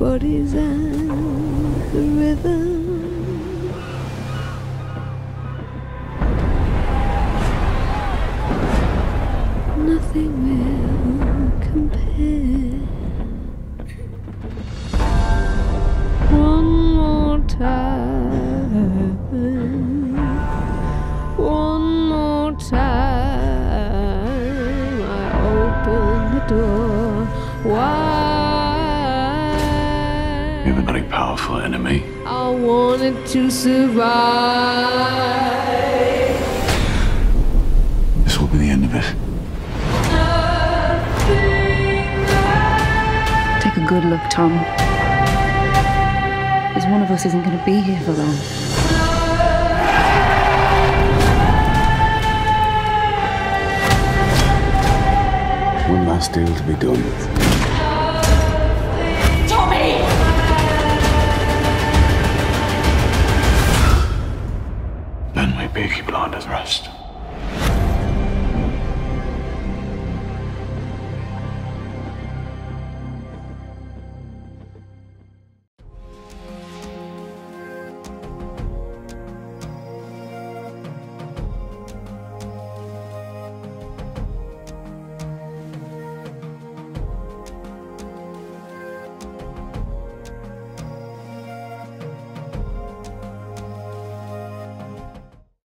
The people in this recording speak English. bodies and the rhythm. Nothing will compare. One more time. One more time. I open the door. Why? You have a very powerful enemy. I wanted to survive. This will be the end of it. Take a good look, Tom. Because one of us isn't going to be here for long. One last deal to be done with. Peaky Blinders rest.